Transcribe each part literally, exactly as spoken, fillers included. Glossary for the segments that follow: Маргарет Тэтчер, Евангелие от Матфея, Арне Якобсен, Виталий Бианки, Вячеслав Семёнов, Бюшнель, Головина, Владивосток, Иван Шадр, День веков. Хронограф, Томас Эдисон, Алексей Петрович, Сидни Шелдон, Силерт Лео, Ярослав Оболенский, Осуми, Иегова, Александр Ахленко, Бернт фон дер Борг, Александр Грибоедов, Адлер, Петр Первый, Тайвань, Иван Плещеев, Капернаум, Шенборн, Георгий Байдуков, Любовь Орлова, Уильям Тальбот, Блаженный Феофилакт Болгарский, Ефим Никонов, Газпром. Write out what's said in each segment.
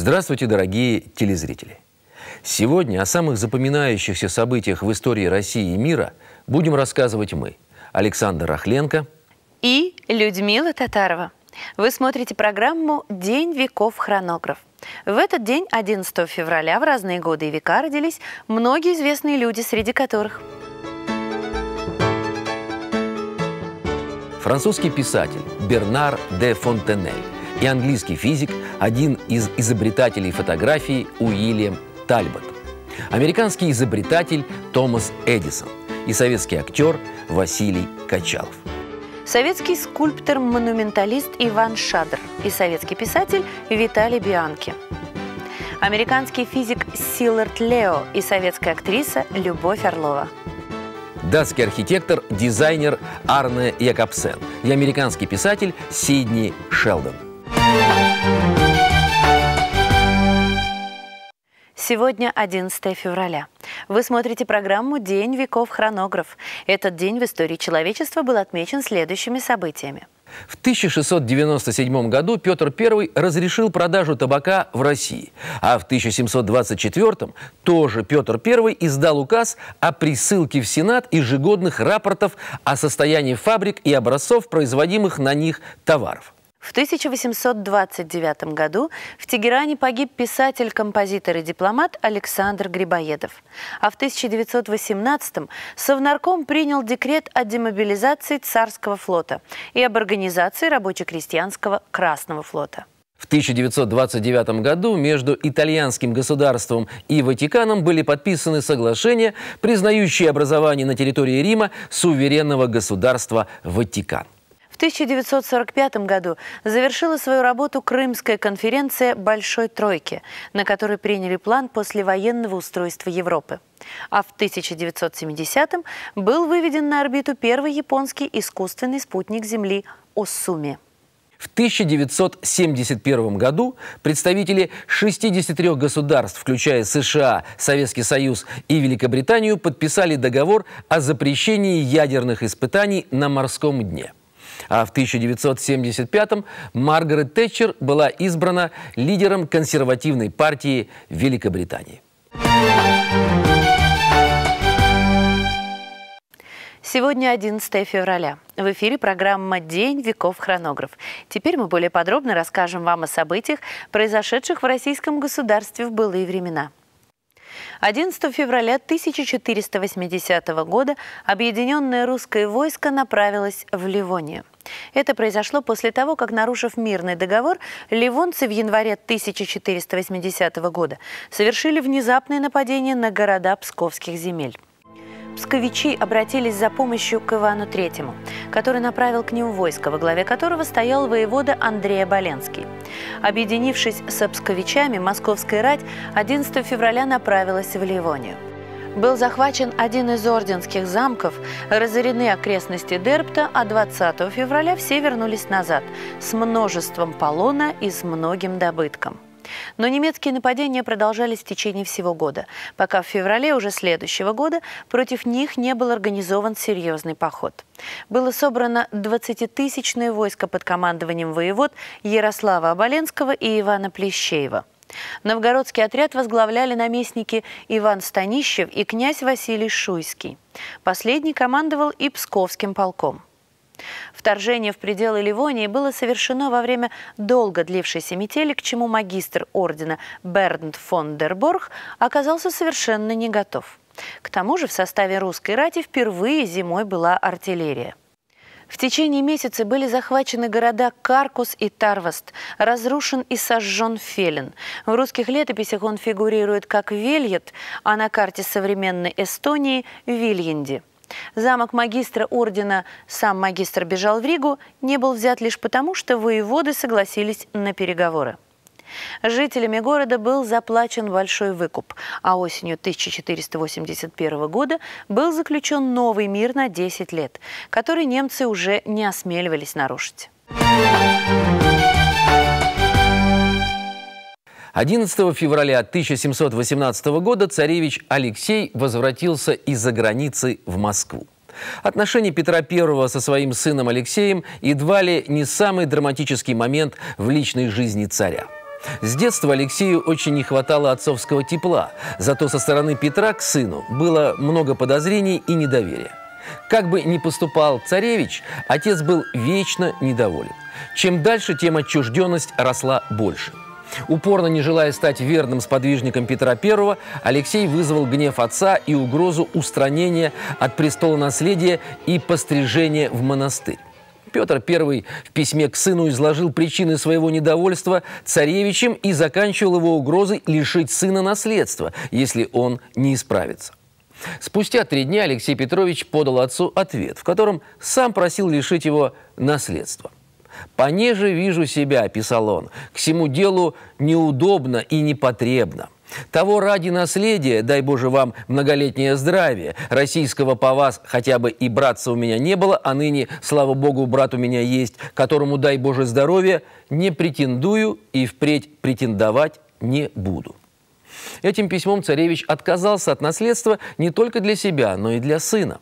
Здравствуйте, дорогие телезрители! Сегодня о самых запоминающихся событиях в истории России и мира будем рассказывать мы, Александр Ахленко и Людмила Татарова. Вы смотрите программу «День веков. Хронограф». В этот день, одиннадцатого февраля, в разные годы и века родились многие известные люди, среди которых французский писатель Бернар де Фонтенель и английский физик, один из изобретателей фотографии Уильям Тальбот, американский изобретатель Томас Эдисон и советский актер Василий Качалов, советский скульптор-монументалист Иван Шадр и советский писатель Виталий Бианки, американский физик Силерт Лео и советская актриса Любовь Орлова, датский архитектор, дизайнер Арне Якобсен и американский писатель Сидни Шелдон. Сегодня одиннадцатое февраля. Вы смотрите программу «День веков. Хронограф». Этот день в истории человечества был отмечен следующими событиями. В тысяча шестьсот девяносто седьмом году Петр Первый разрешил продажу табака в России, а в тысяча семьсот двадцать четвёртом тоже Петр Первый издал указ о присылке в Сенат ежегодных рапортов о состоянии фабрик и образцов производимых на них товаров. В тысяча восемьсот двадцать девятом году в Тегеране погиб писатель, композитор и дипломат Александр Грибоедов. А в тысяча девятьсот восемнадцатом Совнарком принял декрет о демобилизации Царского флота и об организации рабоче-крестьянского Красного флота. В тысяча девятьсот двадцать девятом году между итальянским государством и Ватиканом были подписаны соглашения, признающие образование на территории Рима суверенного государства Ватикан. В тысяча девятьсот сорок пятом году завершила свою работу Крымская конференция «Большой тройки», на которой приняли план послевоенного устройства Европы. А в тысяча девятьсот семидесятом был выведен на орбиту первый японский искусственный спутник Земли «Осуми». В тысяча девятьсот семьдесят первом году представители шестидесяти трёх государств, включая США, Советский Союз и Великобританию, подписали договор о запрещении ядерных испытаний на морском дне. А в тысяча девятьсот семьдесят пятом Маргарет Тэтчер была избрана лидером консервативной партии Великобритании. Сегодня одиннадцатое февраля. В эфире программа «День веков. Хронограф». Теперь мы более подробно расскажем вам о событиях, произошедших в российском государстве в былые времена. одиннадцатого февраля тысяча четыреста восьмидесятого года объединенное русское войско направилось в Ливонию. Это произошло после того, как, нарушив мирный договор, ливонцы в январе тысяча четыреста восьмидесятого года совершили внезапное нападение на города псковских земель. Псковичи обратились за помощью к Ивану Третьему, который направил к ним войско, во главе которого стоял воевода Андрей Боленский. Объединившись со псковичами, московская рать одиннадцатого февраля направилась в Ливонию. Был захвачен один из орденских замков, разорены окрестности Дерпта, а двадцатого февраля все вернулись назад с множеством полона и с многим добытком. Но немецкие нападения продолжались в течение всего года, пока в феврале уже следующего года против них не был организован серьезный поход. Было собрано двадцатитысячное войско под командованием воевод Ярослава Оболенского и Ивана Плещеева. Новгородский отряд возглавляли наместники Иван Станищев и князь Василий Шуйский. Последний командовал и Псковским полком. Вторжение в пределы Ливонии было совершено во время долго длившейся метели, к чему магистр ордена Бернт фон дер Борг оказался совершенно не готов. К тому же в составе русской рати впервые зимой была артиллерия. В течение месяца были захвачены города Каркус и Тарваст, разрушен и сожжен Фелин. В русских летописях он фигурирует как Вельет, а на карте современной Эстонии – Вильянди. Замок магистра ордена, сам магистр бежал в Ригу, не был взят лишь потому, что воеводы согласились на переговоры. Жителями города был заплачен большой выкуп, а осенью тысяча четыреста восемьдесят первого года был заключен новый мир на десять лет, который немцы уже не осмеливались нарушить. одиннадцатого февраля тысяча семьсот восемнадцатого года царевич Алексей возвратился из-за границы в Москву. Отношения Петра Первого со своим сыном Алексеем едва ли не самый драматический момент в личной жизни царя. С детства Алексею очень не хватало отцовского тепла, зато со стороны Петра к сыну было много подозрений и недоверия. Как бы ни поступал царевич, отец был вечно недоволен. Чем дальше, тем отчужденность росла больше. Упорно не желая стать верным сподвижником Петра Первого, Алексей вызвал гнев отца и угрозу устранения от престола наследия и пострижения в монастырь. Петр Первый в письме к сыну изложил причины своего недовольства царевичем и заканчивал его угрозой лишить сына наследства, если он не исправится. Спустя три дня Алексей Петрович подал отцу ответ, в котором сам просил лишить его наследства. «Понеже вижу себя, – писал он, – к сему делу неудобно и непотребно. Того ради наследия, дай Боже вам многолетнее здравие, российского по вас хотя бы и братца у меня не было, а ныне, слава Богу, брат у меня есть, которому, дай Боже, здоровья, не претендую и впредь претендовать не буду». Этим письмом царевич отказался от наследства не только для себя, но и для сына.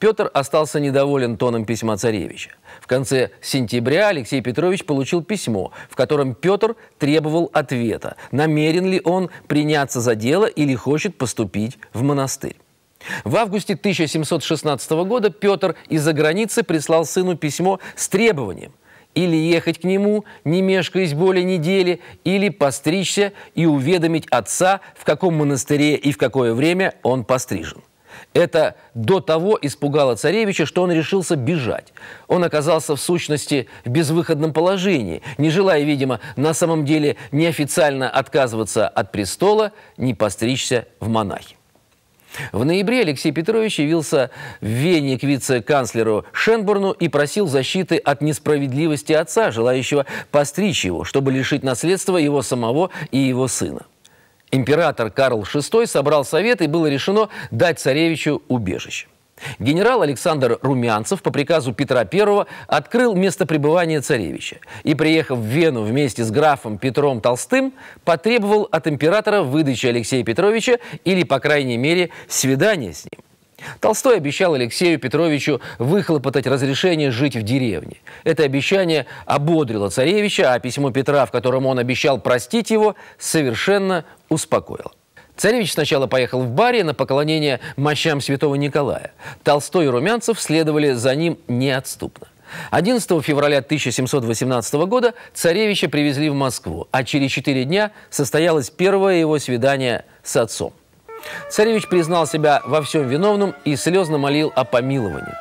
Петр остался недоволен тоном письма царевича. В конце сентября Алексей Петрович получил письмо, в котором Петр требовал ответа, намерен ли он приняться за дело или хочет поступить в монастырь. В августе тысяча семьсот шестнадцатого года Петр из-за границы прислал сыну письмо с требованием или ехать к нему, не мешкаясь более недели, или постричься и уведомить отца, в каком монастыре и в какое время он пострижен. Это до того испугало царевича, что он решился бежать. Он оказался в сущности в безвыходном положении, не желая, видимо, на самом деле неофициально отказываться от престола, не постричься в монахи. В ноябре Алексей Петрович явился в Вене к вице-канцлеру Шенборну и просил защиты от несправедливости отца, желающего постричь его, чтобы лишить наследства его самого и его сына. Император Карл Шестой собрал совет, и было решено дать царевичу убежище. Генерал Александр Румянцев по приказу Петра Первого открыл место пребывания царевича и, приехав в Вену вместе с графом Петром Толстым, потребовал от императора выдачи Алексея Петровича или, по крайней мере, свидания с ним. Толстой обещал Алексею Петровичу выхлопотать разрешение жить в деревне. Это обещание ободрило царевича, а письмо Петра, в котором он обещал простить его, совершенно успокоило. Царевич сначала поехал в Бари на поклонение мощам святого Николая. Толстой и Румянцев следовали за ним неотступно. одиннадцатого февраля тысяча семьсот восемнадцатого года царевича привезли в Москву, а через четыре дня состоялось первое его свидание с отцом. Царевич признал себя во всем виновным и слезно молил о помиловании.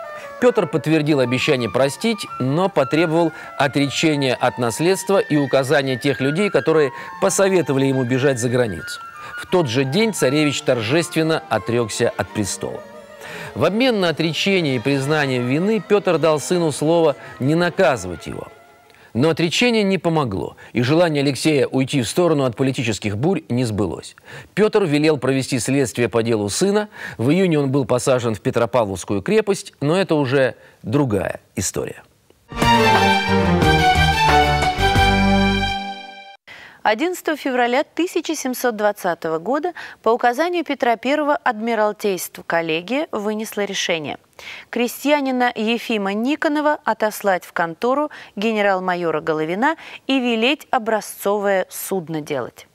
Петр подтвердил обещание простить, но потребовал отречения от наследства и указания тех людей, которые посоветовали ему бежать за границу. В тот же день царевич торжественно отрекся от престола. В обмен на отречение и признание вины Петр дал сыну слово не наказывать его. Но отречение не помогло, и желание Алексея уйти в сторону от политических бурь не сбылось. Петр велел провести следствие по делу сына. В июне он был посажен в Петропавловскую крепость, но это уже другая история. одиннадцатого февраля тысяча семьсот двадцатого года по указанию Петра Первого Адмиралтейство коллегия вынесла решение крестьянина Ефима Никонова отослать в контору генерал-майора Головина и велеть образцовое судно делать.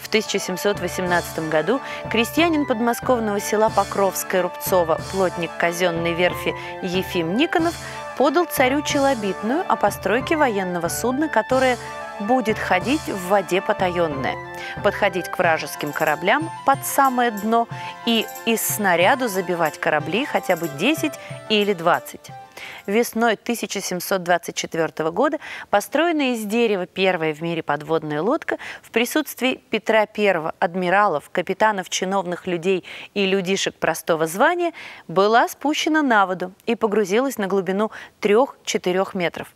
В тысяча семьсот восемнадцатом году крестьянин подмосковного села Покровское Рубцово, плотник казенной верфи Ефим Никонов, подал царю челобитную о постройке военного судна, которое будет ходить в воде потаенная, подходить к вражеским кораблям под самое дно и из снаряду забивать корабли хотя бы десять или двадцать. Весной тысяча семьсот двадцать четвёртого года построенная из дерева первая в мире подводная лодка в присутствии Петра Первого, адмиралов, капитанов, чиновных людей и людишек простого звания была спущена на воду и погрузилась на глубину трёх-четырёх метров.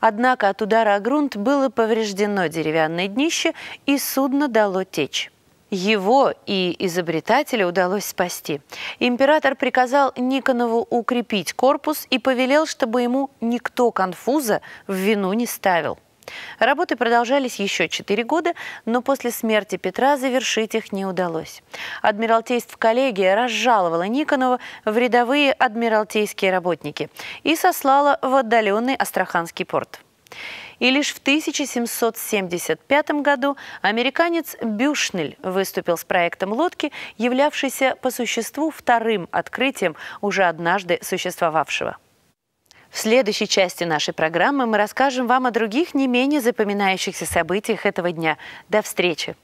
Однако от удара о грунт было повреждено деревянное днище, и судно дало течь. Его и изобретателя удалось спасти. Император приказал Никонову укрепить корпус и повелел, чтобы ему никто конфуза в вину не ставил. Работы продолжались еще четыре года, но после смерти Петра завершить их не удалось. Адмиралтейство-коллегия разжаловала Никонова в рядовые адмиралтейские работники и сослала в отдаленный Астраханский порт. И лишь в тысяча семьсот семьдесят пятом году американец Бюшнель выступил с проектом лодки, являвшейся по существу вторым открытием уже однажды существовавшего. В следующей части нашей программы мы расскажем вам о других не менее запоминающихся событиях этого дня. До встречи!